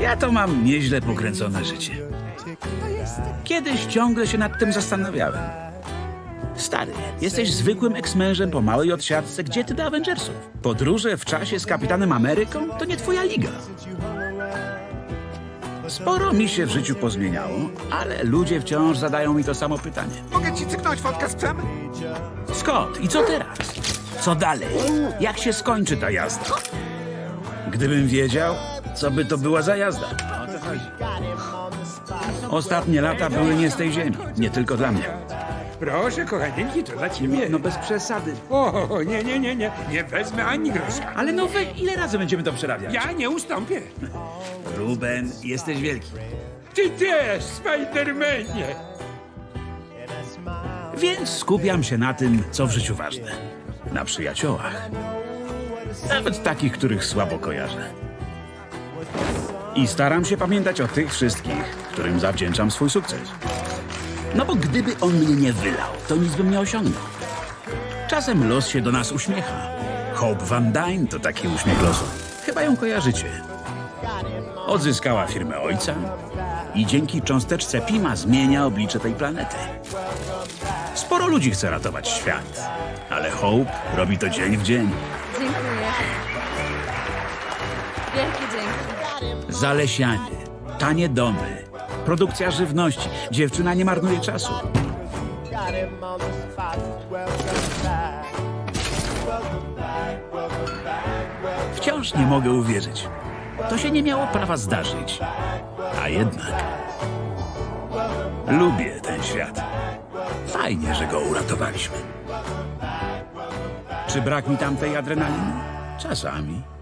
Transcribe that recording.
Ja to mam nieźle pokręcone życie. Kiedyś ciągle się nad tym zastanawiałem. Stary, jesteś zwykłym eksmężem po małej odsiadce. Gdzie ty do Avengersów? Podróże w czasie z Kapitanem Ameryką? To nie twoja liga. Sporo mi się w życiu pozmieniało, ale ludzie wciąż zadają mi to samo pytanie. Mogę ci cyknąć fotkę z psem? Scott, i co teraz? Co dalej? Jak się skończy ta jazda? Gdybym wiedział, co by to była za jazda. Ostatnie lata były nie z tej ziemi, nie tylko dla mnie. Proszę, kochanieńki, to dla ciebie. No bez przesady. O, nie. Nie wezmę ani grosza. Ale no ile razy będziemy to przerabiać? Ja nie ustąpię. Ruben, jesteś wielki. Ty też, Spider-manie. Więc skupiam się na tym, co w życiu ważne. Na przyjaciołach. Nawet takich, których słabo kojarzę. I staram się pamiętać o tych wszystkich, którym zawdzięczam swój sukces. No bo gdyby on mnie nie wylał, to nic bym nie osiągnął. Czasem los się do nas uśmiecha. Hope Van Dyne to taki uśmiech losu. Chyba ją kojarzycie. Odzyskała firmę ojca i dzięki cząsteczce Pima zmienia oblicze tej planety. Sporo ludzi chce ratować świat, ale Hope robi to dzień w dzień. Dziękuję. Wielkie dzięki. Zalesianie, tanie domy, produkcja żywności. Dziewczyna nie marnuje czasu. Wciąż nie mogę uwierzyć. To się nie miało prawa zdarzyć. A jednak... Lubię ten świat. Fajnie, że go uratowaliśmy. Czy brak mi tamtej adrenaliny? Czasami.